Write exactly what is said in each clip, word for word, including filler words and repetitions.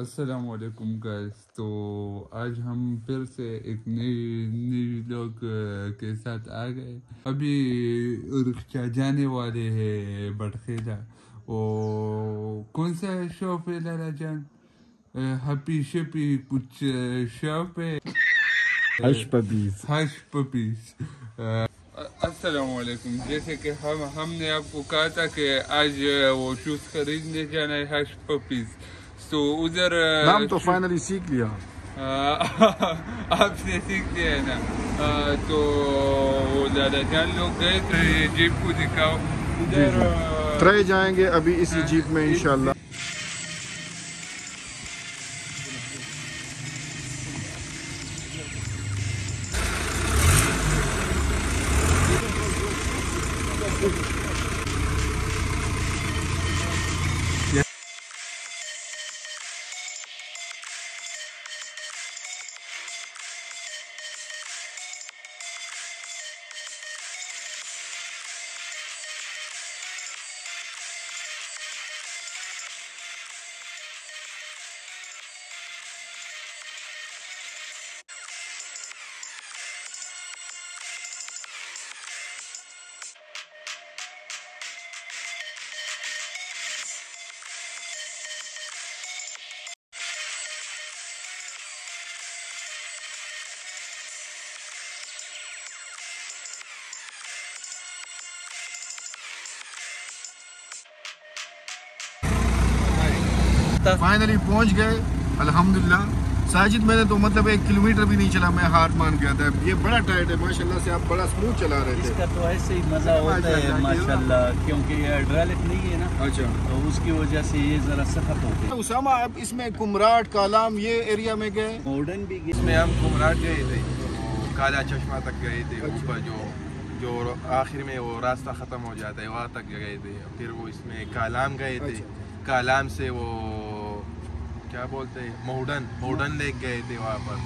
अस्सलामुअलैकुम गाइस। तो आज हम फिर से एक नई नई लोग के साथ आ गए। अभी रिक्शा जाने वाले हैं बटखेला। और कौन सा शॉप है लाला जान? हैप्पी शॉपी कुछ शॉप है, हाथ पपीज, हाथ पपीज। अस्सलामुअलैकुम। जैसे कि हम हमने आपको कहा था कि आज वो शूज़ खरीदने जाना है हाथ पपीज, तो उधर नाम तो फाइनली सीख लिया आपने, सीख लिया है ना। आ, तो दादा जान लोग गए थे, ये जीप को दिखाओ, उधर ट्राई जाएंगे अभी इसी जीप में इंशाल्लाह। फाइनली पहुंच गए अल्हम्दुलिल्लाह। साजिद मैंने तो मतलब एक किलोमीटर भी नहीं चला, मैं हार मान गया था। ये बड़ा टाइट है माशाल्लाह से, आप बड़ा स्मूथ चला रहे थे। इसका तो ऐसे ही मज़ा होता है माशाल्लाह, क्योंकि ये हाइड्रोलिक नहीं है ना। अच्छा, तो उसकी वजह से ये जरा सख्त होती है। उसामा आप इसमें कुमराट कालाम ये एरिया में गए, मॉडर्न भी गए, इसमें हम कुमराट गए थे, काला चश्मा तक गए थे, ऊपर जो जो आखिर में वो रास्ता ख़त्म हो जाता है वहाँ तक गए थे। फिर वो इसमें कालाम गए थे, कालाम से वो क्या बोलते हैं मोहडन, मोहडन लेक गए थे वहाँ पर।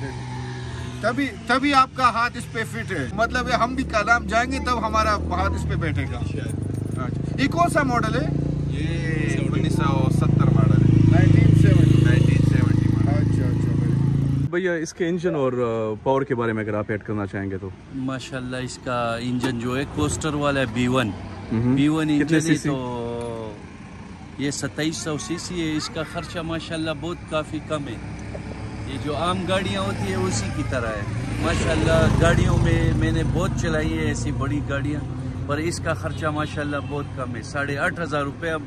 तभी तभी आपका हाथ इस पे फिट है, मतलब ये हम भी कालाम जाएंगे तब हमारा हाथ इस पे बैठेगा। ये कौन सा मॉडल है? ये उन्नीस सौ सत्तर मॉडल है, नाइनटीन सेवेंटी मॉडल। अच्छा अच्छा भैया, इसके इंजन और पावर के बारे में अगर आप ऐड करना चाहेंगे तो? माशाल्लाह इसका इंजन जो है कोस्टर वाला है, B one B one engine है, तो ये सत्ताईस सौ सी सी है। इसका खर्चा माशाल्लाह बहुत काफ़ी कम है, ये जो आम गाड़ियाँ होती है उसी की तरह है माशाल्लाह। गाड़ियों में मैंने बहुत चलाई है ऐसी बड़ी गाड़ियाँ, पर इसका खर्चा माशाल्लाह बहुत कम है, साढ़े आठ हज़ार रुपये।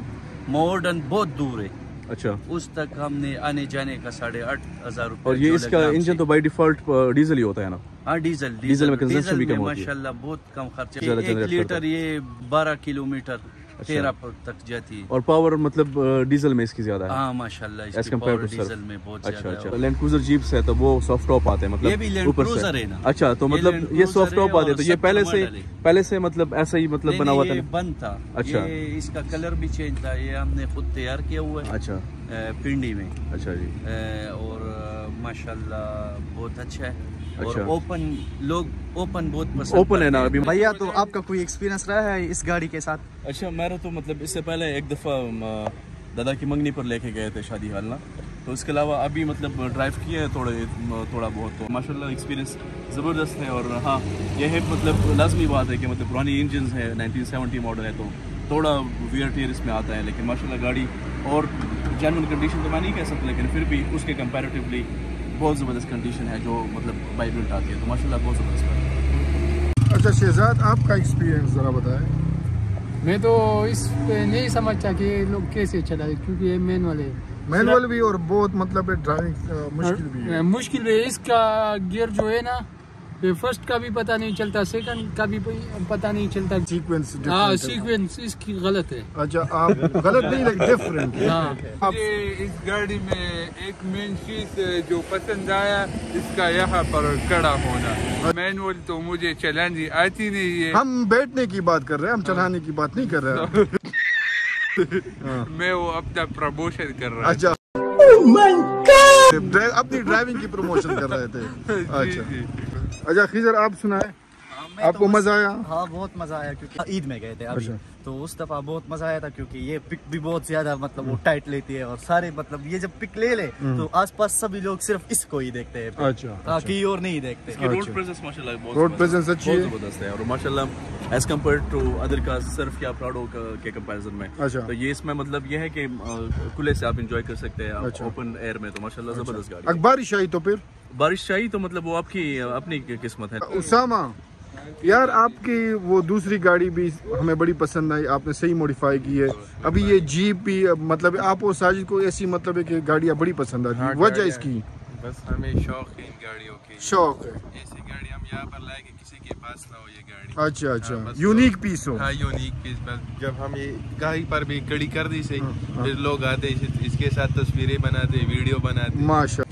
मॉडर्न बहुत दूर है, अच्छा, उस तक हमने आने जाने का साढ़े आठ हज़ार रुपये। और ये इसका इंजन तो बाई डिफ़ॉल्ट डीजल ही होता है ना? हाँ, डीजल डीजल में कंजम्पशन भी कम होती है माशाल्लाह, बहुत कम खर्चा। एक लीटर ये बारह किलोमीटर तेरह तक जाती है। और पावर मतलब डीजल में इसकी ज्यादा है? हाँ माशाल्लाह, इसकी पावर डीजल में बहुत ज्यादा है। अच्छा अच्छा, लैंड क्रूजर जीप्स है तो वो सॉफ्ट टॉप आते हैं, मतलब ये भी लैंड क्रूजर है ना? अच्छा, तो मतलब ये सॉफ्ट टॉप आते हैं, तो ये पहले से पहले से मतलब ऐसा ही मतलब बना हुआ था? बंद था। अच्छा, इसका कलर भी चेंज था, ये हमने खुद तैयार किया हुआ है। अच्छा, पिंडी में। अच्छा जी, और माशाल्लाह बहुत अच्छा है। अच्छा, ओपन लोग ओपन बहुत पसंद, ओपन है ना। अभी भैया तो आपका कोई एक्सपीरियंस रहा है इस गाड़ी के साथ? अच्छा, मेरा तो मतलब इससे पहले एक दफ़ा दादा की मंगनी पर लेके गए थे शादी हाल ना, तो इसके अलावा अभी मतलब ड्राइव किया है थोड़ा थोड़ा बहुत, तो माशाल्लाह एक्सपीरियंस ज़बरदस्त है। और हाँ, यह है मतलब लाजमी बात है कि मतलब पुरानी इंजन है, नाइनटीन सेवेंटी मॉडल है, तो थोड़ा वियर टियर इसमें आता है, लेकिन माशाल्लाह गाड़ी और जेन्युइन कंडीशन तो मैं नहीं कह सकता, लेकिन फिर भी उसके कंपेरेटिवली बहुत ज़बरदस्त कंडीशन है, जो मतलब वाइब्रेंट आती है, तो माशाल्लाह बहुत ज़बरदस्त। अच्छा शहजाद, आपका एक्सपीरियंस ज़रा बताएं। मैं तो इस पे नहीं समझता कि लोग कैसे चलाए, क्योंकि ये मैनुअल है, मैनुअल भी और बहुत मतलब ड्राइविंग मुश्किल भी है, मुश्किल है। इसका गियर जो है ना, ये फर्स्ट का भी पता नहीं चलता, सेकंड का भी पता नहीं चलता, सीक्वेंस हाँ सीक्वेंस इसकी गलत है। अच्छा, आप गलत नहीं लगे, डिफरेंट है। मुझे इस गाड़ी में एक मेन चीज जो पसंद आया, इसका यहाँ पर कड़ा होना। मैनुअल तो मुझे चलानी आती नहीं है, हम बैठने की बात कर रहे हैं, हम चलाने की बात नहीं कर रहे हैं। मैं वो अपना प्रमोशन कर रहा हूँ। अच्छा, अपनी ड्राइविंग की प्रमोशन कर रहे थे। अच्छा अच्छा, खिजर आप सुनाए। हम आपको मज़ा आया? हाँ बहुत मज़ा आया क्योंकि ईद में गए थे अभी, तो उस दफ़ा बहुत मज़ा आया था क्योंकि ये पिक भी बहुत ज़्यादा मतलब वो टाइट लेती है और सारे मतलब ये जब पिक ले ले तो आसपास सभी लोग सिर्फ इसको ही देखते हैं। अच्छा, बाकी और नहीं देखते। रोड प्रेजेंस माशाल्लाह, रोड प्रेजेंस अच्छी है, जबरदस्त है और माशाल्लाह एज कम्पेयर टू अदर का सिर्फ या प्राडो के कंपेरिजन में। अच्छा, तो ये इसमें मतलब ये है कि खुले से आप इंजॉय कर सकते हैं ओपन एयर में, तो माशाल्लाह जबरदस्त गाड़ी। अगर बारिश आई तो फिर बारिश आई तो मतलब वो आपकी अपनी किस्मत है। उसामा यार आपकी वो दूसरी गाड़ी भी हमें बड़ी पसंद आई, आपने सही मॉडिफाई की है। अभी ये जीप भी मतलब आप और साजिद को ऐसी मतलब है कि गाड़ियाँ बड़ी पसंद आती है, वजह इसकी बस हमें शौक है इन गाड़ियों के, शौक है ऐसी गाड़ी हम यहाँ पर लाए कि किसी के पास ना हो ये गाड़ी। अच्छा अच्छा, हाँ, यूनिक पीस हो। हाँ यूनिक पीस, बस जब हम ये गाड़ी पर भी कड़ी कर दी से, हाँ, हाँ, फिर लोग आते इसके साथ तस्वीरें बनाते वीडियो बनाते माशाल्लाह।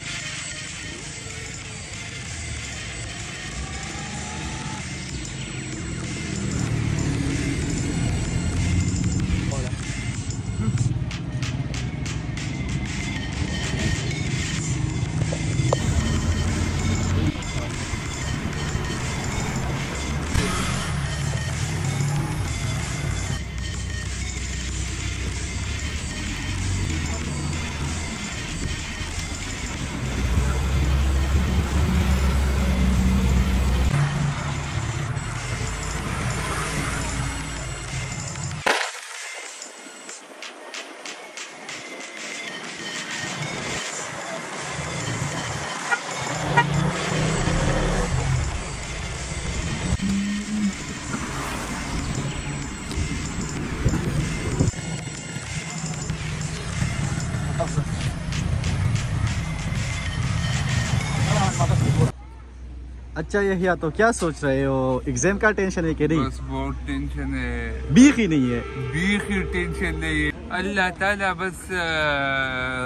अच्छा यही तो क्या सोच रहे हो, एग्जाम का टेंशन है कि नहीं? बस बहुत टेंशन है, बीख ही नहीं है, बीख ही टेंशन नहीं है। अल्लाह ताला बस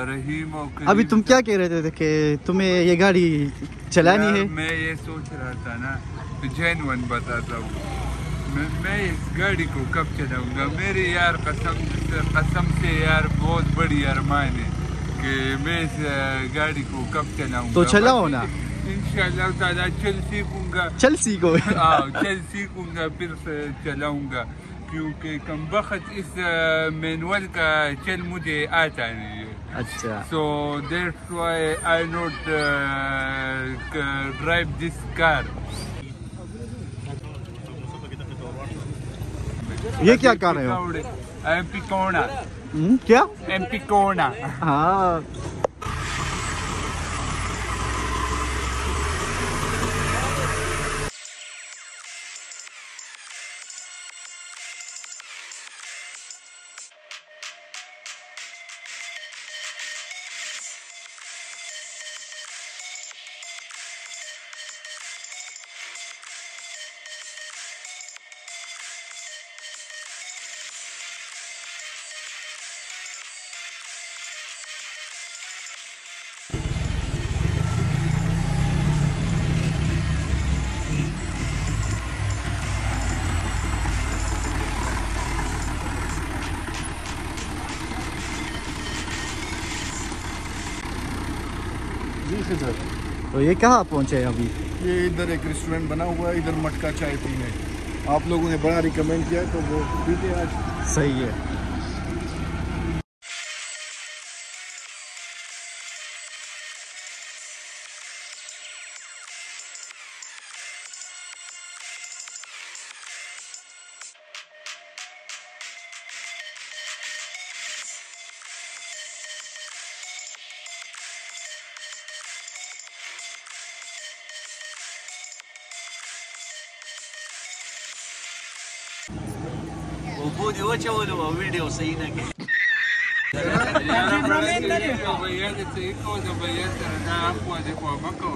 रहीम हो। अभी तुम क्या कह रहे थे कि तुम्हें ये गाड़ी चलानी है? मैं ये सोच रहा था ना, जेन्युइन बताता हूँ, मैं, मैं इस गाड़ी को कब चलाऊंगा। मेरे यार कसम कसम से यार बहुत बड़ी अरमान है कि मैं इस गाड़ी को कब चलाऊंगा। तो चलाओ ना इंशाल्लाह ताला, चल सीखूंगा, चल सीखो हाँ चल सीखूंगा फिर से चलाऊंगा क्योंकि कम वक्त इस मैनुअल का चल मुझे आता नहीं है। अच्छा, so that's why I not drive this car. ये क्या कार है? एमपी कोना। क्या एमपी कोना? हाँ इधर। तो ये कहाँ पहुँचे अभी? ये इधर एक रेस्टोरेंट बना हुआ है, इधर मटका चाय पीने, आप लोगों ने बड़ा रिकमेंड किया तो वो पीते आज। सही है। वो जो चलो वो वीडियो सही ना के भैया से इको जो भैया से ना आपको देखो बको।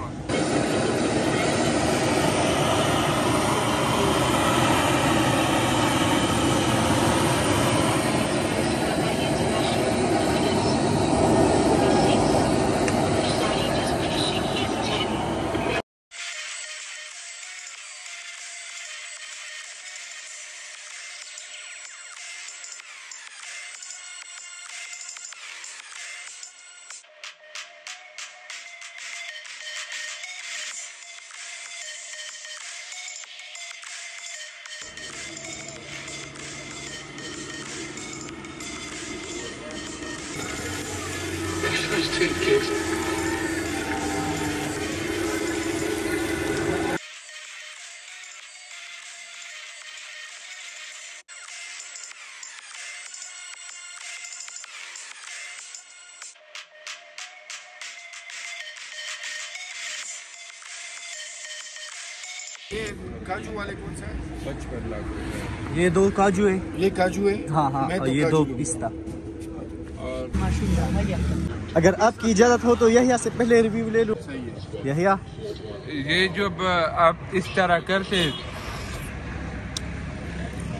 ये काजू वाले कौन सा है? पचपन लाख। ये दो काजू है, ये काजू है। हाँ हाँ, और ये दो पिस्ता। अगर आपकी इजाज़त हो तो यहिया से पहले रिव्यू ले लूँ। सही है यहिया। ये जब आप इस तरह करते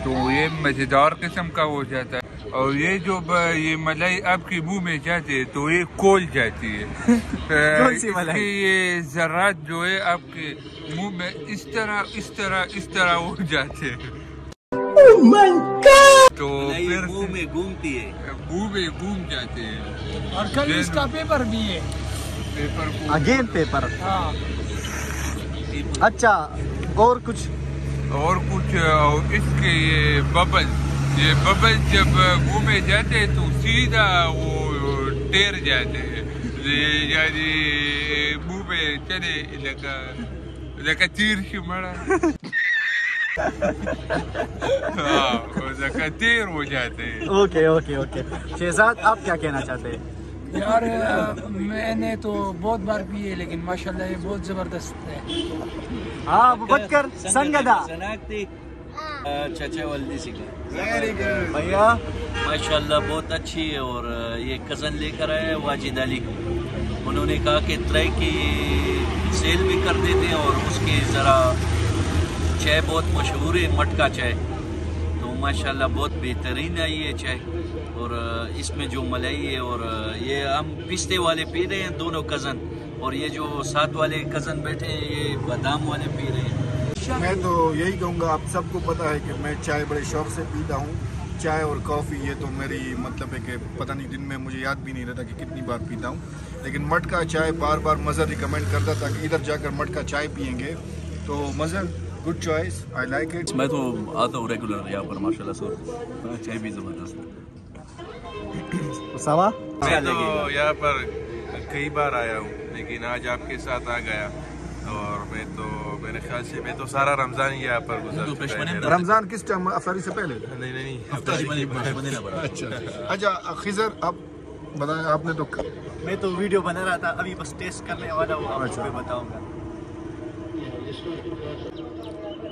तो ये मज़ेदार किस्म का हो जाता है, और ये जो ये मलाई आपके मुंह में जाती तो ये कोल जाती है। कौन सी मलाई? ये ज़रात जो है आपके मुंह में इस तरह इस तरह इस तरह हो जाते हैं। तो फिर मुंह में घूमती है, मुंह में घूम जाते हैं। और कल इसका पेपर भी है, पेपर अगेन पेपर। हाँ अच्छा, और कुछ और कुछ और इसके ये बबल, ये बबल जब मुँह में जाते हैं तो सीधा वो टेर जाते हैं, यानी मुँह में चले लगा लगा तीर से मरा। हाँ लगा तीर हो जाते हैं। Okay okay okay. शहजाद आप क्या कहना चाहते हैं? यार मैंने तो बहुत बार पी है, लेकिन माशाल्लाह ये बहुत जबरदस्त है। हाँ बकर संगदा चाचा वाली सिखा भैया माशाल्लाह बहुत अच्छी है। और ये कज़न लेकर आए वाजिद अली को, उन्होंने कहा कि ट्राई की सेल भी कर देते हैं, और उसके ज़रा चाय बहुत मशहूर है मटका चाय, तो माशाल्लाह बहुत बेहतरीन आई है चाय। और इसमें जो मलाई है, और ये हम पिस्ते वाले पी रहे हैं दोनों कज़न, और ये जो साथ वाले कज़न बैठे हैं ये बादाम वाले पी रहे हैं। मैं तो यही कहूँगा, आप सबको पता है कि मैं चाय बड़े शौक़ से पीता हूँ। चाय और कॉफ़ी ये तो मेरी मतलब है कि पता नहीं दिन में मुझे याद भी नहीं रहता कि कितनी बार पीता हूँ, लेकिन मटका चाय बार बार मज़र रिकमेंड करता था कि इधर जाकर मटका चाय पियेंगे तो मज़र। Good choice, I like it. मैं तो आता हूँ रेगुलर यहाँ पर माशाल्लाह सर, चाय भी ज़बरदस्त है। उसामा मैं तो यहाँ पर कई बार आया हूँ, लेकिन आज आपके साथ आ गया, और मैं तो मेरे ख्याल से मैं तो सारा रमज़ान यहाँ पर गुजार। रमज़ान किस टाइम? अफ्तारी से पहले? नहीं नहीं, अफ्तारी। अच्छा अच्छा खिजर, आप बताएं, आपने तो। मैं तो वीडियो बना रहा था, अभी बस टेस्ट करने वाला हूँ, आपको बताऊँगा।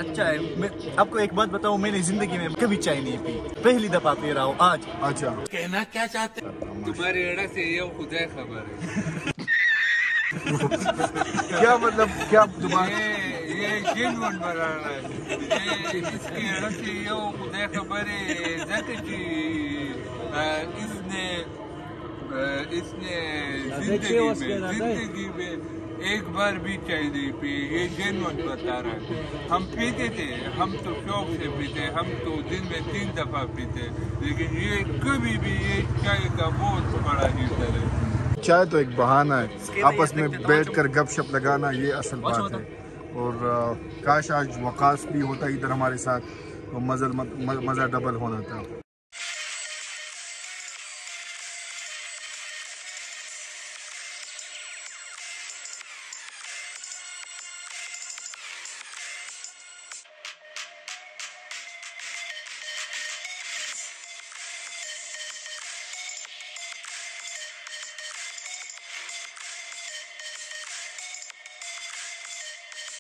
अच्छा है। मैं आपको एक बात बताऊँ, मैंने ज़िंदगी में कभी चाय नहीं पी, पहली दफ़ा पी रहा हूँ आज। अच्छा कहना क्या चाहते हैं? तुम्हारे एड़ा से ये खुद ही खबर है। क्या मतलब? क्या तुम्हारे ये जेन्युइन बना रहा है? ये इसकी एड़ा से ये खुद ही खबर है। जबकि इसने इसने जिंदगी में जिंदगी में एक बार भी चाय नहीं पी, ये जेन्युइन बता रहा है। हम पीते थे, हम तो शौक से पीते, हम तो दिन में तीन दफ़ा पीते, लेकिन ये कभी भी ये चाय का बहुत बड़ा हिस्टर है। चाय तो एक बहाना है आपस में बैठ कर गपशप लगाना, ये असल बात है। और आ, काश आज वकास भी होता इधर हमारे साथ, तो मज़ा मज़ा डबल होना था।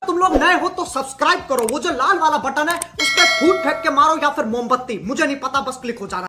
तुम लोग नए हो तो सब्सक्राइब करो, वो जो लाल वाला बटन है उस पर फूट फेंक के मारो या फिर मोमबत्ती, मुझे नहीं पता, बस क्लिक हो जाना।